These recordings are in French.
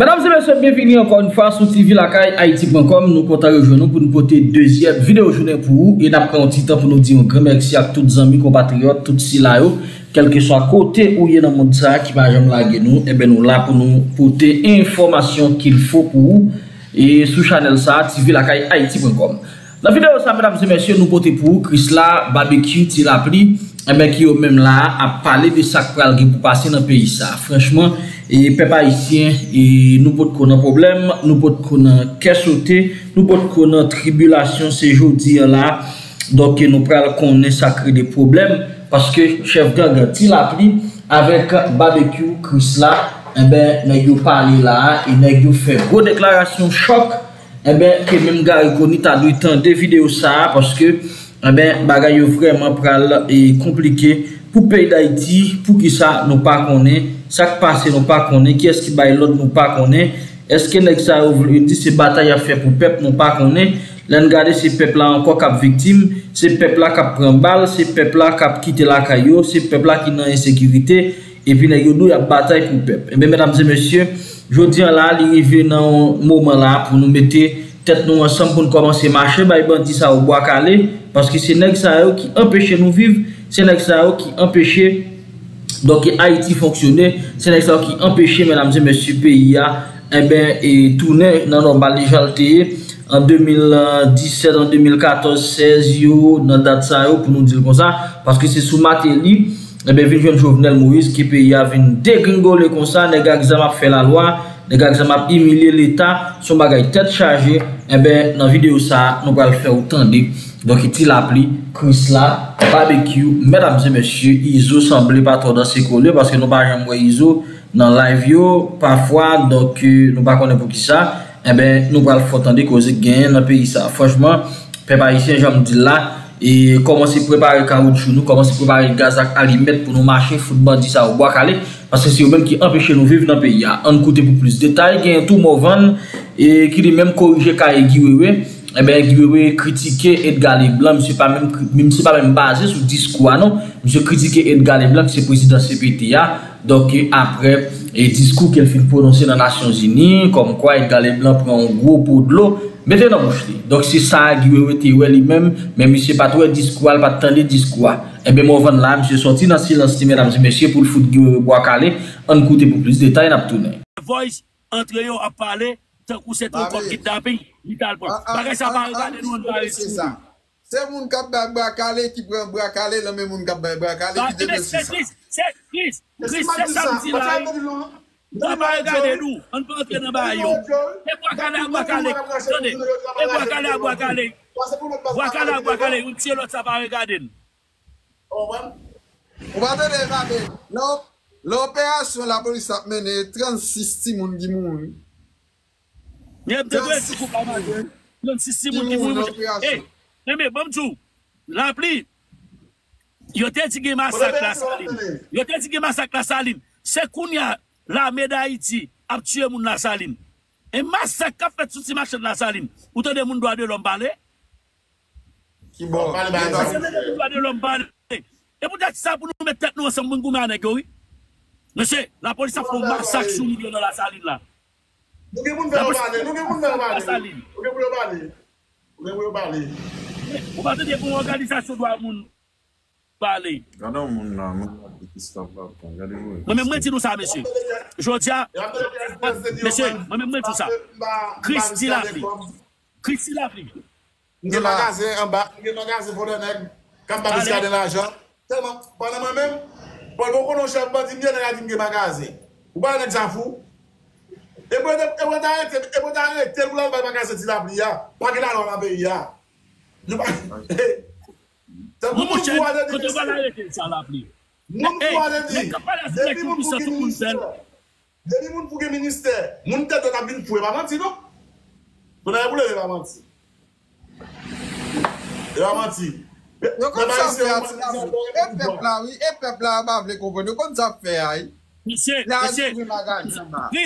Mesdames et messieurs, bienvenue encore une fois sur TVLakayHaiti.com. Nous comptons rejoindre pour nous porter deuxième vidéo journée pour vous. Et d'après un petit temps pour nous dire un grand merci à tous les amis, compatriotes, tous les laïcs, quel que soit côté où il y a dans le monde qui va jamais laguer nous. Et bien nous là pour nous porter information qu'il faut pour vous. Et sous channel ça, TVLakayHaiti.com. Dans la vidéo ça, mesdames et messieurs, nous portons pour vous Krisla, Babekyou, Tilapli. Et bien qui même là à parler de ça pour passer dans le pays ça. Franchement. Et peuple haïtien, nous pouvons avoir problème, nous pouvons avoir caisse sauté, nous pouvons avoir tribulation ces jours-là là. Donc nous prenons qu'on ait sacré des problèmes parce que chef gang Tilapli avec Babekyou, Krisla, eh ben n'ayons parlé là et n'ayons fait gros déclaration choc. Eh ben que même Gary Kony t'a dû temps des vidéos ça parce que eh ben bagaille vraiment pral et compliqué pour pays d'Haïti pour qui ça nous pas connaît. Ça qui passe, nous pas connaît. Qui est-ce qui baille l'autre, nous pas connaît. Est-ce que NEXA ouvre dit ces batailles à faire pour peuple, nous pas connaît. L'en garder ces peuples-là encore cap victime, ces peuples-là cap prend balle, ces peuples-là cap quitter la caillou, ces peuples-là qui n'ont insécurité. Et puis, nous y a bataille pour peuple. Et bien, mesdames et messieurs, je dis là, l'arrivée dans un moment là pour nous mettre tête nous ensemble pour nous commencer à marcher. Bah, ils dit ça au bois calé parce que c'est NEXA qui empêche nous vivre, c'est NEXA qui empêche. Donc Haïti fonctionnait, c'est NEXA qui empêchait mesdames et messieurs pays à tourner dans normalité en 2017 en 2014 16 dans date ça pour nous dire comme ça parce que c'est sous Matéli et bien vient Jovenel Moïse qui pays a vinn dégringoler comme ça les gars qui m'a fait la loi les gars qui m'a humilié l'état son bagage tête chargée et bien dans vidéo ça nous va le faire autant de. Donc il a pris Krisla, Babekyou, mesdames et messieurs, Iso semblait pas trop dans ses collègues parce que nous pas jamais Iso dans live yo parfois donc nous pas connaît pour qui ça et ben nous va le faut attendre cause gain dans pays ça. Franchement, peuple haïtien j'aime dire là et commencer préparer caoutchouc nous, commencer préparer gaz à alimètre pour nous marcher football dit ça au bois calé parce que c'est eux même qui empêchent nous vivre dans pays là. On côté pour plus de détails, gain tout mauvais et qui lui même corriger Guy Wewe. Eh bien, Guy Wewe critiquer Edgar Leblanc, monsieur pas même basé sur discours, non. Monsieur critiquer Edgar Leblanc, c'est président CPTA. Donc, après, et discours qu'elle fait prononcer dans les Nations Unies, comme quoi Edgar Leblanc prend un gros pot de l'eau, mettez dans la bouche. Donc, c'est ça, Guy Wewe était lui-même, mais monsieur pas trop discours, pas tant de discours. Eh bien, mon van là, monsieur sorti dans le silence, mesdames et messieurs, pour le foot Guy Wewe bois calé, on écoute pour plus de détails, on a tourné. Voice, entre eux à parler. C'est un kidnapping, il t'a le prendre. C'est ça. C'est mon cap bracalé qui prend bracalé, le même mon cap bracalé qui dépense. C'est Chris. Chris, c'est ça. On va regarder nous. On peut entrer dans Bayo. Et bracalé à bracalé. Attendez. Et bracalé à bracalé. Bracalé à bracalé. Ou tire l'autre, ça va regarder nous. On va te regarder. Non. L'opération, la police a mené 36 timons qui mourent. C'est qu'on y a l'armée d'Haïti a tué moun la saline. Et massacre qu'a fait sous ces marchés de la saline. Ou t'en des moun doit de l'homme parler? Qui bon, de l'homme parler. Et peut-être ça pour nous mettre nous ensemble pour nous mettre en monsieur, la police a fait un massacre sous milieu dans la saline là. Nous devons parler, nous devons parler. Nous devons parler. Nous devons parler. Vous partez de pour organisation doit parler. Regardez mon nom, Christophe. Regardez-vous. Moi même dis nous ça monsieur. Jodia. Monsieur, moi même dis ça. Krisla Lapli. Des magasins en bas, des magasins pour les nègres, quand pas de l'argent. Tellement pendant moi-même, pour beaucoup nos chefs bandits bien dans des magasins. Ou pas les afou. Et vous avez tel ou l'autre magasin de la prière, pas que là dans la pays. Vous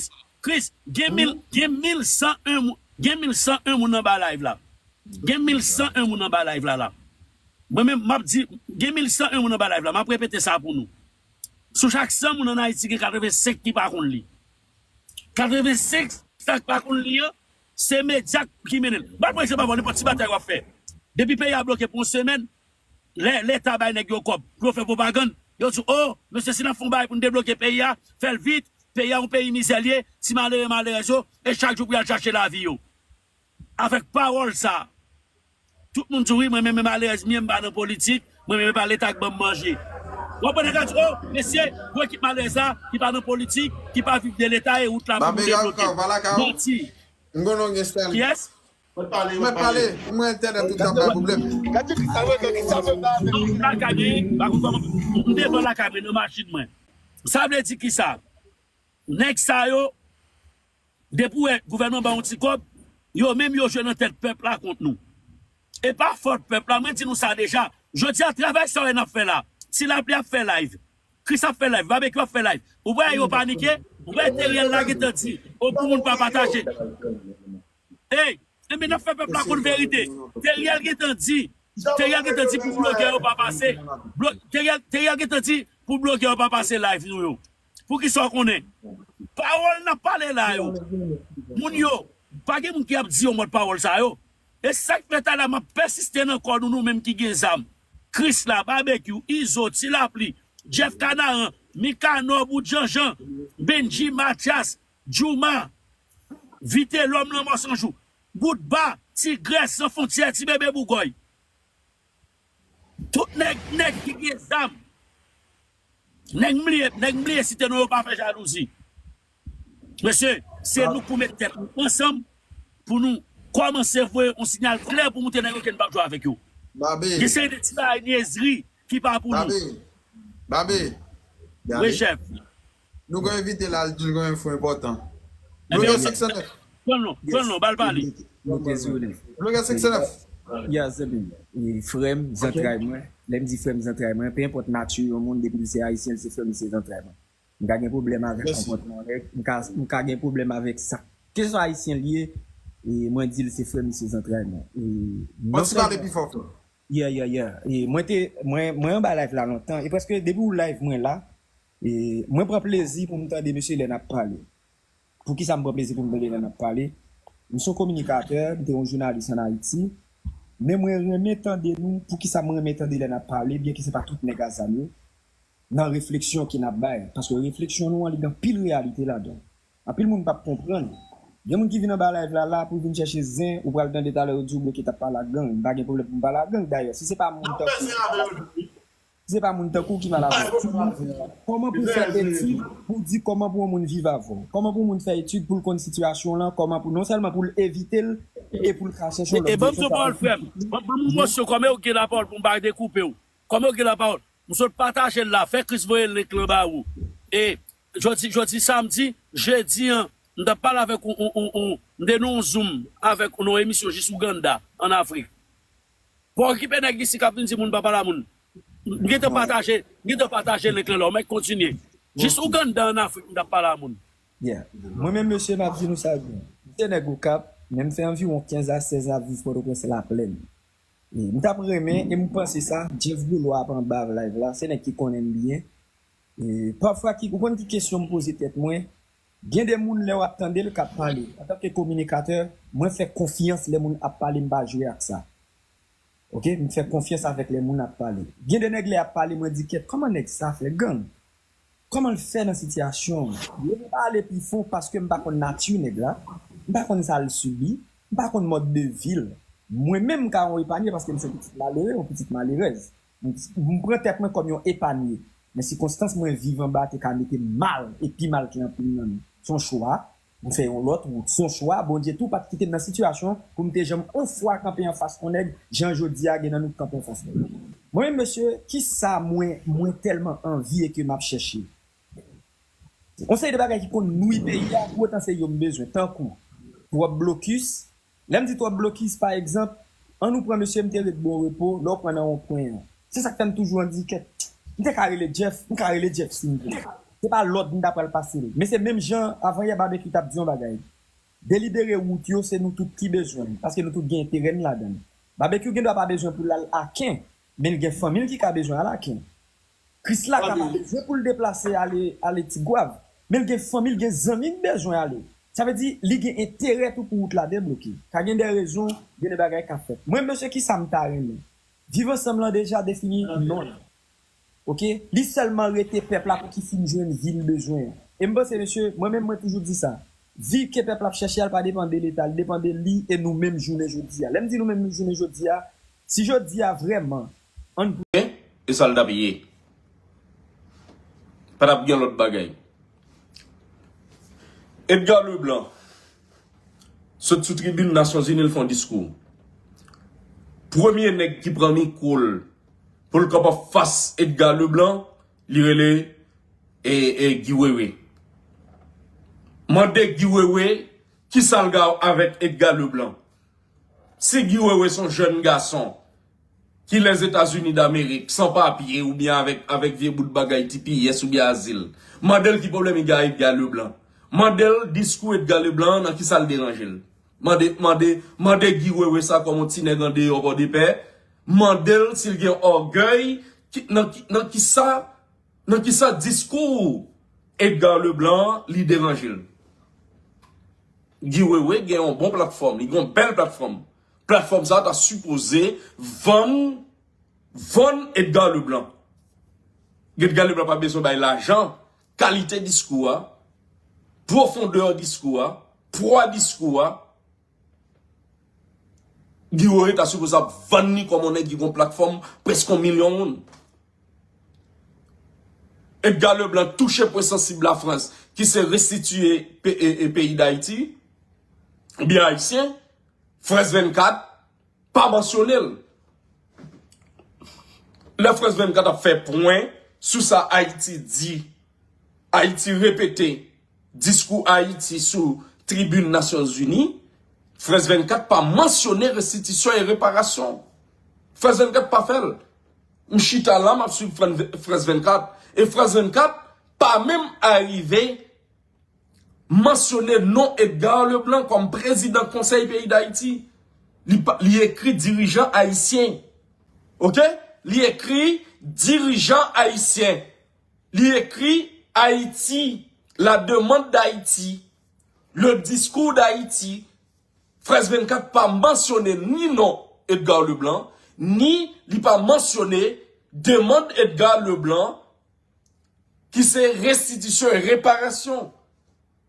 avez Chris, gen 1101 moun nan ba live la. Gen 1101 moun nan ba live la la. Moi même m'a dit gen 1101 moun nan ba live la, m'a répéter ça pour nous. Sous chaque 100 moun en Haïti gen 85 qui pa konn li. 85, ça pas qu'on lien, c'est médias qui mènent. Bah moi je pas voir n'importe bataille va faire. Depuis pays a bloqué pour une semaine, l'état bail nèg yo cop, pour faire propagande. Yo dit oh, monsieur Sinan font bail pour débloquer pays a, faire vite, pays a un pays misérieux, si malheureux malheureux et chaque jour pour aller chercher la vie yo. Avec parole ça. Tout le monde dit oui, moi même malheureux, même pas dans politique, moi même pas l'état qui va manger. Vous pouvez dire, oh, monsieur, vous qui parlez ça, qui parle de politique, qui parle de l'État et où la boue débloquée. Merci. Qui est-ce? Je vais parler, je vais internet tout le problème. Ça veut dire qui ça? NEXA, depuis le gouvernement Bantikop, yo même yo jeune tête peuple là contre nous. Et pas fort peuple là, moi dis nous ça déjà. Je dis à travail ça on a fait là. Tilapli a fait live, Krisla fait live, Babekyou a fait live. Vous voyez, ils ont paniqué, vous voyez, Teriel là qui te dit, au bout, on ne peut pas partager. Hey, mais nous faisons peuple la vérité. Teriel qui te dit pour bloquer, on ne peut pas passer. Teriel qui te dit pour bloquer, on ne peut pas passer live, nous. Pour qu'ils soient connus. Parole n'a pas les là, yo. Moun yo, pas de moun qui a dit au mot parole ça, yo. Et ça qui fait là, m'a persisté encore nous-mêmes qui gagnons. Krisla, Babekyou, Iso, Tilapli, Jeff Canaran, Mika Nobou, Jean-Jean, Benji, Mathias, Djouma, Vite l'homme, l'homme sans jour, Boudba, Tigresse, sans frontière, Tibébé Bougoy. Tout nèg qui gen zam. Nèg mlié si te nou pas fait jalousie. Monsieur, c'est nous pour mettre tête ensemble pour nous commencer à voir un signal clair pour monter nèg qui ne pas jouer avec vous. Babé. C'est des tibailles niaiseries qui parlent pour nous. Babé. Oui, chef. Nous allons inviter là, nous allons faire important. Nous allons 609. Non, balle parler. Désolé. Nous allons 609. Yes, c'est bien. Et frem, entraînements. L'aime dit frem, entraînements. Peu importe nature, au monde, depuis c'est haïtien, c'est frem, c'est entraînements. Nous avons un problème avec ça. Nous avons un problème avec ça. Qu'est-ce que sont haïtiens liés? Et moi, dis c'est frem, c'est entraînements. On se parle plus fort. Et moi, en bas live là longtemps. Et parce que depuis le live, moi là, et moi, prends plaisir pour me tendre, monsieur, il en a parlé. Pour qui ça me prend plaisir pour me tendre, il en a parlé. Nous sommes communicateurs, nous sommes journalistes en Haïti. Mais moi, remettez nous, pour qui ça me remettez, il en a parlé, bien que ce n'est pas tout négatif, dans la réflexion qui n'a pas. Parce que la réflexion, nous, on est dans pile réalité là-dedans. En pile, monde ne peut pas comprendre. Il y a des gens qui viennent dans la live là pour venir chercher Zin ou pour aller dans des détails qui ne pas la gang. Il n'y a pas de problème pour la gang d'ailleurs. Si ce n'est pas mon temps, qui va la voir. Comment pour faire études pour dire comment pour mon vivre avant? Comment pour mon faire études pour la situation là? Comment pour non seulement pour éviter et pour le cracher sur le. Et bon, c'est bon, frère. Comment vous avez la parole pour me découper? Comment vous avez la parole? Nous partageons là. Faites que vous voyez le club. Et je dis samedi, jeudi, nous avons parlé avec nous Zoom, avec nos émissions juste Ouganda, en Afrique. Pour occuper les gens qui ont dit que nous avons partagé les clés, mais continuez. Juste Ouganda, en Afrique, nous avons parlé à nous. Moi-même, monsieur, je dis nous ça. Je suis au Cap, même fait environ 15 à 16 à vivre pour c'est la plaine. Nous avons remis et nous pensons ça. Jeff Boulot apprend bas live là, c'est un qui connaît bien. Parfois, vous comprenez des questions me poser tête moins. Bien des gens qui attendent le cap parler. En tant que communicateur, moi fais confiance les gens à parler, m'ba jouer avec ça. OK, me fais confiance avec les gens à parler. Bien des nèg les à parler, moi dit comment nèg ça fait gang? Comment le faire dans situation? Je pas aller plus fort parce que m'pa connait nature nèg là. M'pa connait ça le subi, m'pa connait mode de ville. Moi même quand on épargne parce que me suis petit malheureux, une petite malheureuse. Me prend tête moi comme un épargné. Mais si Constance moi vivant en bas, tu as mis mal et puis mal qui en plus. Son choix, on fait l'autre, son choix, bon Dieu, tout pas quitter dans la situation, comme tes jambes, on fois camper en face qu'on est, Jean Jodia, et dans nous camper en face qu'on est. Moi, monsieur, qui ça, moi, tellement envie et que m'a cherché? On sait des bagages qui comptent nous, pays, pour autant c'est yon besoin, tant qu'on. Pour blocus, l'homme dit toi blocus, par exemple, on nous prend monsieur, m'te de bon repos, l'autre prend un point. C'est ça que t'aimes toujours dit que, m'te carré le Jeff, c'est pas l'autre qui d'après le passé. Mais c'est même gens, avant il y a Babé qui t'a dit on bagaille. Délibérer route, c'est nous tous qui besoin. Parce que nous tous gagnons terrain là-dedans. Babé qui n'a pas besoin pour l'aquin, mais il y a famille qui a besoin à l'aquin. Krisla qui a besoin pour le déplacer à l'Étigouave. mais il y a famille, il y a amis besoin aller. Ça veut dire il y a intérêt pour la débloquer. Quand il y a des raisons, il y a des bagages qui fait. Moi monsieur qui ça me tarine. Vivre ensemble déjà défini non. OK, il seulement rester peuple là pour qui finisse une ville besoin. Et moi c'est monsieur, moi-même moi toujours dit ça. Vie que peuple a cherché elle pas dépendre de l'état, elle dépend de lui et nous-mêmes journée jodi a. L'aime dit nous-mêmes journée jodi a. Si jodi a vraiment on et soldat payé. Pas de l'autre bagaille. Edgar Leblanc, ce sous-tribune Nations Unies, il fait un discours. Premier nèg qui prend micro pour le capable face Edgar Leblanc, il relève et Guy Wewe. Mandé Guy Wewe qui s'alga avec Edgar Leblanc. Si Guy Wewe son jeune garçon qui les États-Unis d'Amérique sans papier ou bien avec vieux bout de bagaille TPS ou bien asile. Mandel qui problème il y a Edgar Leblanc. Mandel discours Edgar Leblanc dans qui ça le dérange. Mandel Guy Wewe ça comme un petit nèg en dehors bord de paix. Mandel s'il y a orgueil dans qui ça discours Edgar Leblanc li dérange. Guy Wewe il y a une bonne plateforme, il y a une belle plateforme. Plateforme ça t'a supposé vendre Edgar Leblanc. Edgar Leblanc pas besoin de l'argent, qualité discours, profondeur discours, poids discours. Guy Wewe t'a supposé vendre comme on est qui une plateforme presque 1 million de monde. Edgar Leblanc touché pour sensible la France qui s'est restitué pays d'Haïti, bien haïtien. France 24, pas mentionné. La France 24 a fait point sur ça Haïti dit. Haïti répété. Discours Haïti sous tribune Nations Unies. France 24 pas mentionné restitution et réparation. France 24 pas fait. M'chita là, m'a suivi France 24. Et France 24 pas même arrivé. Mentionner non Edgar Leblanc comme président conseil pays d'Haïti. Li écrit dirigeant haïtien. OK? Li écrit dirigeant haïtien. Li écrit Haïti. La demande d'Haïti. Le discours d'Haïti. France 24 pas mentionné ni non Edgar Leblanc, ni li pas mentionné demande Edgar Leblanc qui c'est restitution et réparation.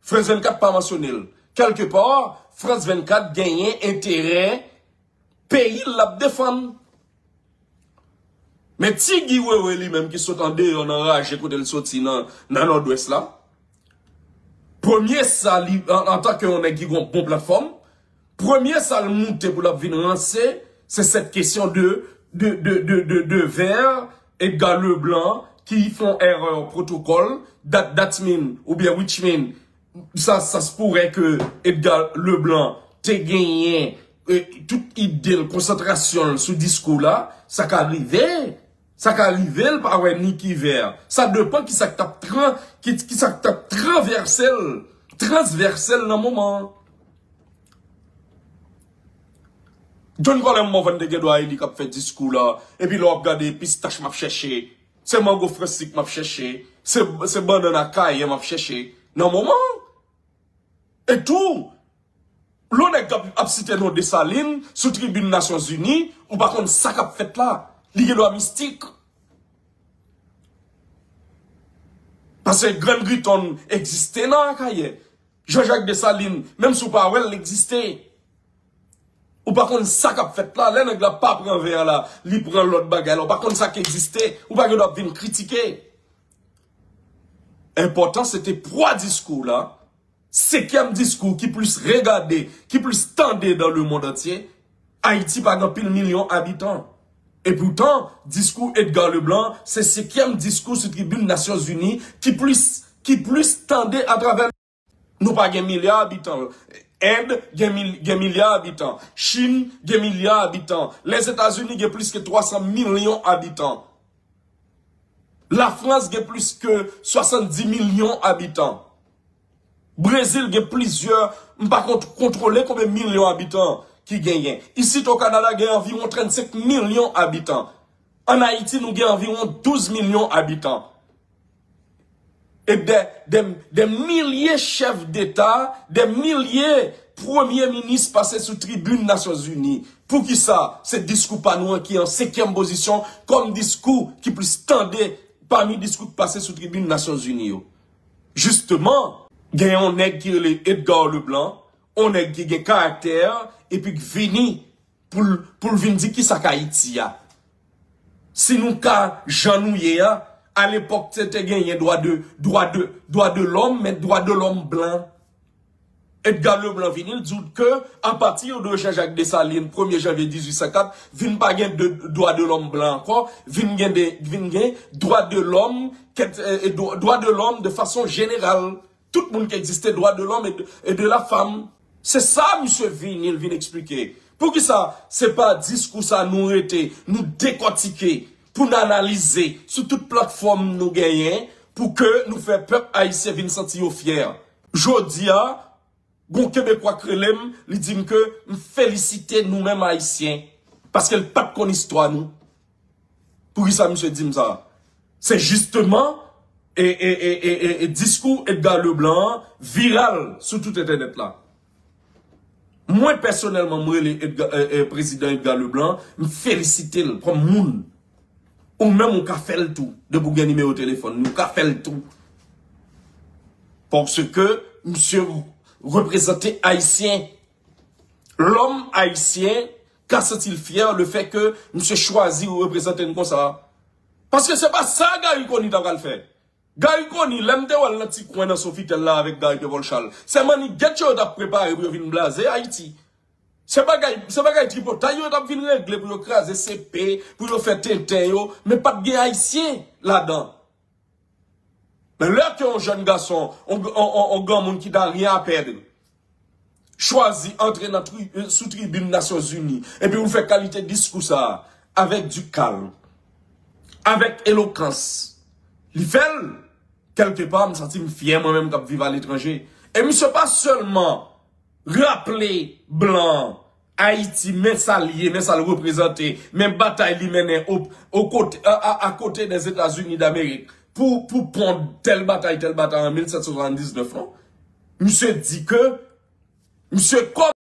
France 24 pas mentionné. Quelque part, France 24 gagne intérêt, pays la défendre. Mais si Guy Wewe lui-même qui saute en dehors, on enrage quand elle saute dans le nord-ouest là. Premier ça, en tant qu'on est qui une bonne plateforme, premier ça le monte pour la venir, c'est cette question de verre et Edgar Leblanc qui font erreur protocole, that mean, ou bien which mean. Ça se pourrait que Edgar Leblanc t'ait gagné toute idée de concentration sur discours là, ça qu'arriver le parouet ni qui vert. Ça dépend qui ça tape transversel dans moment. John Colin Movan de Gedoua il a fait discours là et puis l'on regarde pistache m'a cherché, c'est mango fresque m'a cherché, c'est banana caille m'a cherché. Dans moment et tout, l'on est capable de citer nos Dessalines, sous tribune Nations Unies, ou par contre, ça qu'a fait là, lié à mystique. Parce que Grand Griton existait dans la cahier. Jean-Jacques Dessalines, même sous Powell, existait. Ou par contre, ça qu'a fait là, l'on n'a pas pris un verre là, il prend l'autre bagaille, ou par contre, ça qui existait, ou par contre, il doit critiquer. Important, c'était 3 discours là. 5e discours qui plus regardé, qui plus tendé dans le monde entier, Haïti par exemple pile million d'habitants. Et pourtant, discours Edgar Leblanc, c'est 5e discours sur tribune Nations Unies qui plus tendé à travers. Nous pas gen milliard d'habitants. Inde gen milliard d'habitants. Chine gen milliard d'habitants. Les États-Unis gen plus que 300 millions d'habitants. La France gen plus que 70 millions d'habitants. Brésil, il y a plusieurs, par contre, contrôler combien de millions d'habitants qui gagnent. Ici, au Canada, il y a environ 35 millions d'habitants. En Haïti, nous avons environ 12 millions d'habitants. et des milliers de chefs d'État, des milliers de premiers ministres passés sous tribune des Nations Unies. Pour qui ça? C'est discours pas nous qui est en 5e position comme discours qui plus tendait parmi discours passés sous tribune des Nations Unies. Justement, il y a un nèg qui est Edgar Leblanc, un nèg qui a un caractère et puis vini pour venir dire qui ça Haïti a. Si nous ka janouye à l'époque c'était gagné droit de l'homme mais droit de l'homme blanc. Edgar Leblanc vinil dit que à partir de Jean-Jacques Dessalines 1er janvier 1804, vin pas gain de droit de l'homme blanc encore, vin gain droit de l'homme de façon générale, tout le monde qui existait droit de l'homme et de la femme. C'est ça monsieur vinil vin expliquer. Pour qui ça, c'est pas discours ça nous rete, nous décortiquer, pour nous analyser sur toute plateforme nous gagnons, pour que nous fassions peuple haïtien vin sentir fier. Jodia Gon Québécois Krelem, li dit que nous féliciter nous-mêmes haïtiens. Parce qu'elle pas de histoire nous. Pour qui ça, monsieur dit ça? C'est justement, discours Edgar Leblanc, viral, sur tout internet là. Moi, personnellement, moi, le président Edgar Leblanc, me félicite comme moun. Ou même, on ka fait le tout. De bouger numéro téléphone, nous ka fait le tout. Parce que, monsieur, représenter haïtien. L'homme haïtien, qu'est-il fier le fait que monsieur choisit ou représenter comme ça? Parce que c'est pas ça Gary Kony t'a fait. Gary Kony, l'aime de ou l'anti coin dans son fitel là avec Gary Kévolchal. C'est Mani Getcho t'a préparé pour venir blaser Haïti. C'est pas Gary tripotaille t'a venir régler pour craser CP, pour faire tintin yo, mais pas de haïtien là-dedans. Mais là qu'un jeune garçon, on grand monde qui n'a rien à perdre, choisit entrer dans sous tribune Nations Unies et puis on fait qualité de discours ça avec du calme, avec éloquence. Il fait quelque part me sentir fier moi-même quand vivre à l'étranger. Et monsieur pas seulement rappeler blanc Haïti, mais ça lié, mais ça le représenter, mais bataille li mener à côté des États-Unis d'Amérique. Pour prendre telle bataille en 1779, non? Monsieur dit que, monsieur, comme